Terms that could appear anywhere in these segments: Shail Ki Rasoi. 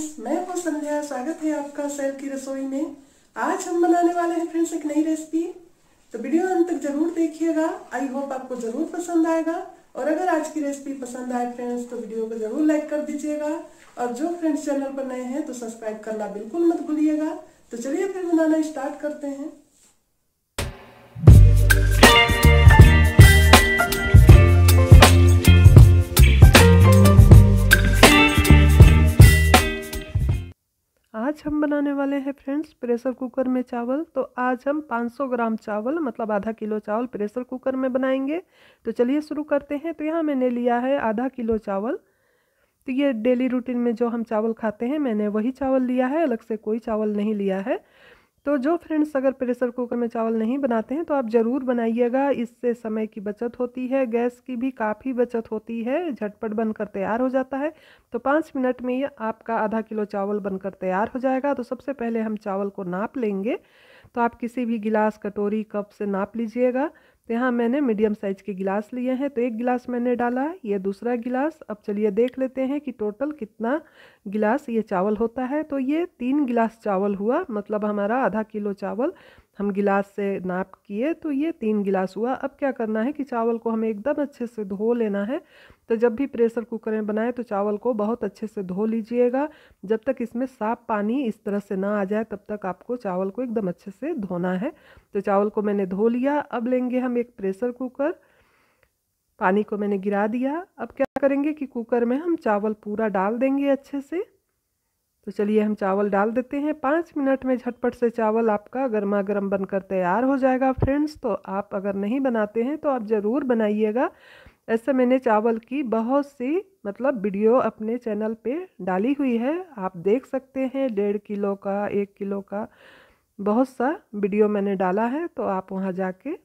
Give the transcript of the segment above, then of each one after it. Friends, मैं हूं संध्या। स्वागत है आपका शैल की रसोई में। आज हम बनाने वाले हैं फ्रेंड्स एक नई रेसिपी, तो वीडियो अंत तक जरूर देखिएगा। आई होप आपको जरूर पसंद आएगा। और अगर आज की रेसिपी पसंद आए फ्रेंड्स तो वीडियो को जरूर लाइक कर दीजिएगा। और जो फ्रेंड्स चैनल पर नए हैं तो सब्सक्राइब करना बिल्कुल मत भूलिएगा। तो चलिए फिर बनाना स्टार्ट करते हैं। आज हम बनाने वाले हैं फ्रेंड्स प्रेशर कुकर में चावल। तो आज हम 500 ग्राम चावल मतलब आधा किलो चावल प्रेशर कुकर में बनाएंगे। तो चलिए शुरू करते हैं। तो यहाँ मैंने लिया है आधा किलो चावल। तो ये डेली रूटीन में जो हम चावल खाते हैं मैंने वही चावल लिया है, अलग से कोई चावल नहीं लिया है। तो जो फ्रेंड्स अगर प्रेशर कुकर में चावल नहीं बनाते हैं तो आप ज़रूर बनाइएगा, इससे समय की बचत होती है, गैस की भी काफ़ी बचत होती है, झटपट बनकर तैयार हो जाता है। तो 5 मिनट में ये आपका आधा किलो चावल बनकर तैयार हो जाएगा। तो सबसे पहले हम चावल को नाप लेंगे। तो आप किसी भी गिलास, कटोरी, कप से नाप लीजिएगा। तो यहाँ मैंने मीडियम साइज़ के गिलास लिए हैं। तो एक गिलास मैंने डाला, ये दूसरा गिलास। अब चलिए देख लेते हैं कि टोटल कितना गिलास ये चावल होता है। तो ये 3 गिलास चावल हुआ, मतलब हमारा आधा किलो चावल हम गिलास से नाप किए तो ये 3 गिलास हुआ। अब क्या करना है कि चावल को हमें एकदम अच्छे से धो लेना है। तो जब भी प्रेशर कुकर में बनाएं तो चावल को बहुत अच्छे से धो लीजिएगा। जब तक इसमें साफ पानी इस तरह से ना आ जाए तब तक आपको चावल को एकदम अच्छे से धोना है। तो चावल को मैंने धो लिया। अब लेंगे हम एक प्रेशर कुकर, पानी को मैंने गिरा दिया। अब क्या करेंगे कि कुकर में हम चावल पूरा डाल देंगे अच्छे से। तो चलिए हम चावल डाल देते हैं। 5 मिनट में झटपट से चावल आपका गर्मा गर्म बनकर तैयार हो जाएगा फ्रेंड्स। तो आप अगर नहीं बनाते हैं तो आप ज़रूर बनाइएगा। ऐसे मैंने चावल की बहुत सी मतलब वीडियो अपने चैनल पे डाली हुई है, आप देख सकते हैं। 1.5 किलो का, 1 किलो का, बहुत सा वीडियो मैंने डाला है। तो आप वहाँ जाके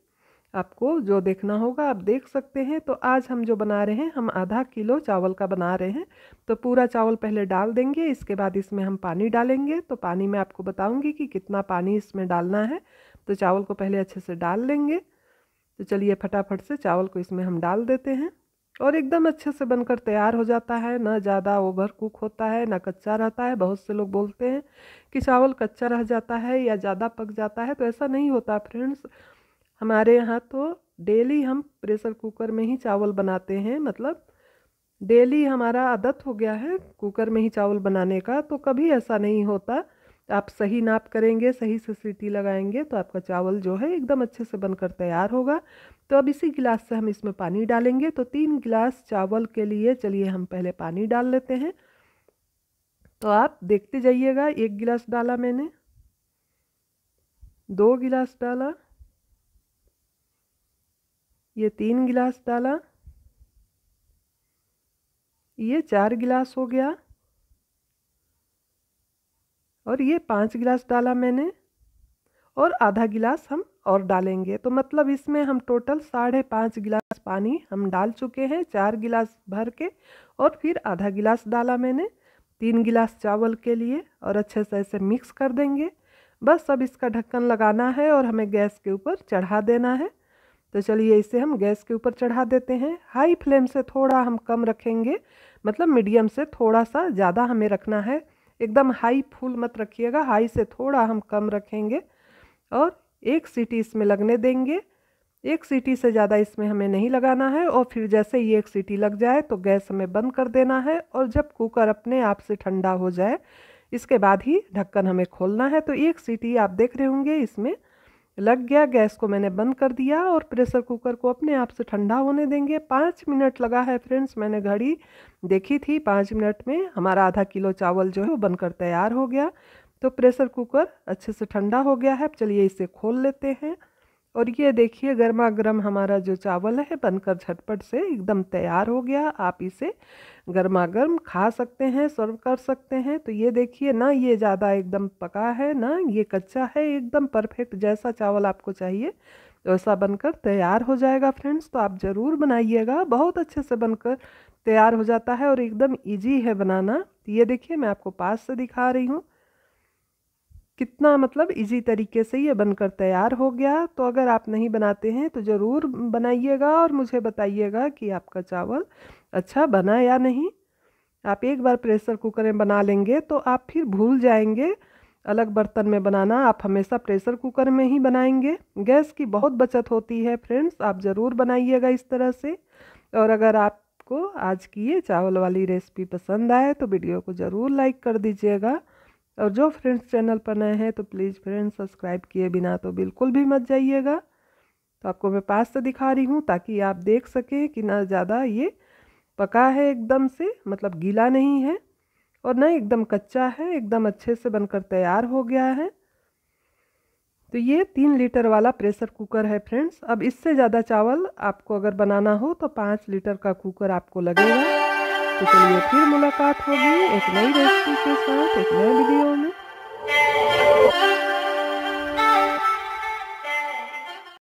आपको जो देखना होगा आप देख सकते हैं। तो आज हम जो बना रहे हैं हम आधा किलो चावल का बना रहे हैं। तो पूरा चावल पहले डाल देंगे, इसके बाद इसमें हम पानी डालेंगे। तो पानी मैं आपको बताऊंगी कि कितना पानी इसमें डालना है। तो चावल को पहले अच्छे से डाल लेंगे। तो चलिए फटाफट से चावल को इसमें हम डाल देते हैं और एकदम अच्छे से बनकर तैयार हो जाता है। ना ज़्यादा ओवर कुक होता है, ना कच्चा रहता है। बहुत से लोग बोलते हैं कि चावल कच्चा रह जाता है या ज़्यादा पक जाता है, तो ऐसा नहीं होता फ्रेंड्स। हमारे यहाँ तो डेली हम प्रेशर कुकर में ही चावल बनाते हैं, मतलब डेली हमारा आदत हो गया है कुकर में ही चावल बनाने का। तो कभी ऐसा नहीं होता। आप सही नाप करेंगे, सही से सीटी लगाएंगे तो आपका चावल जो है एकदम अच्छे से बनकर तैयार होगा। तो अब इसी गिलास से हम इसमें पानी डालेंगे। तो 3 गिलास चावल के लिए चलिए हम पहले पानी डाल लेते हैं। तो आप देखते जाइएगा। 1 गिलास डाला मैंने, 2 गिलास डाला, ये 3 गिलास डाला, ये 4 गिलास हो गया और ये 5 गिलास डाला मैंने और आधा गिलास हम और डालेंगे। तो मतलब इसमें हम टोटल 5.5 गिलास पानी हम डाल चुके हैं, 4 गिलास भर के। और फिर आधा गिलास डाला मैंने 3 गिलास चावल के लिए और अच्छे से ऐसे मिक्स कर देंगे। बस अब इसका ढक्कन लगाना है और हमें गैस के ऊपर चढ़ा देना है। तो चलिए इसे हम गैस के ऊपर चढ़ा देते हैं। हाई फ्लेम से थोड़ा हम कम रखेंगे, मतलब मीडियम से थोड़ा सा ज़्यादा हमें रखना है। एकदम हाई फुल मत रखिएगा, हाई से थोड़ा हम कम रखेंगे। और 1 सीटी इसमें लगने देंगे। 1 सीटी से ज़्यादा इसमें हमें नहीं लगाना है। और फिर जैसे ये 1 सीटी लग जाए तो गैस हमें बंद कर देना है। और जब कुकर अपने आप से ठंडा हो जाए इसके बाद ही ढक्कन हमें खोलना है। तो 1 सीटी आप देख रहे होंगे इसमें लग गया। गैस को मैंने बंद कर दिया और प्रेशर कुकर को अपने आप से ठंडा होने देंगे। 5 मिनट लगा है फ्रेंड्स, मैंने घड़ी देखी थी। 5 मिनट में हमारा आधा किलो चावल जो है वो बनकर तैयार हो गया। तो प्रेशर कुकर अच्छे से ठंडा हो गया है। अब चलिए इसे खोल लेते हैं और ये देखिए गर्मा गर्म हमारा जो चावल है बनकर झटपट से एकदम तैयार हो गया। आप इसे गर्मा गर्म खा सकते हैं, सर्व कर सकते हैं। तो ये देखिए ना ये ज़्यादा एकदम पका है ना ये कच्चा है, एकदम परफेक्ट जैसा चावल आपको चाहिए वैसा बनकर तैयार हो जाएगा फ्रेंड्स। तो आप ज़रूर बनाइएगा, बहुत अच्छे से बनकर तैयार हो जाता है और एकदम ईजी है बनाना। ये देखिए मैं आपको पास से दिखा रही हूँ कितना मतलब इजी तरीके से ये बनकर तैयार हो गया। तो अगर आप नहीं बनाते हैं तो ज़रूर बनाइएगा और मुझे बताइएगा कि आपका चावल अच्छा बना या नहीं। आप एक बार प्रेशर कुकर में बना लेंगे तो आप फिर भूल जाएंगे अलग बर्तन में बनाना। आप हमेशा प्रेशर कुकर में ही बनाएंगे, गैस की बहुत बचत होती है। फ्रेंड्स, आप ज़रूर बनाइएगा इस तरह से। और अगर आपको आज की ये चावल वाली रेसिपी पसंद आए तो वीडियो को ज़रूर लाइक कर दीजिएगा। और जो फ्रेंड्स चैनल पर नए हैं तो प्लीज़ फ्रेंड्स सब्सक्राइब किए बिना तो बिल्कुल भी मत जाइएगा। तो आपको मैं पास से दिखा रही हूँ ताकि आप देख सकें कि ना ज़्यादा ये पका है एकदम से, मतलब गीला नहीं है, और ना एकदम कच्चा है, एकदम अच्छे से बनकर तैयार हो गया है। तो ये 3 लीटर वाला प्रेशर कुकर है फ्रेंड्स। अब इससे ज़्यादा चावल आपको अगर बनाना हो तो 5 लीटर का कुकर आपको लगेगा। तो चलिए फिर मुलाकात होगी एक नई रेसिपी के साथ एक नए वीडियो में।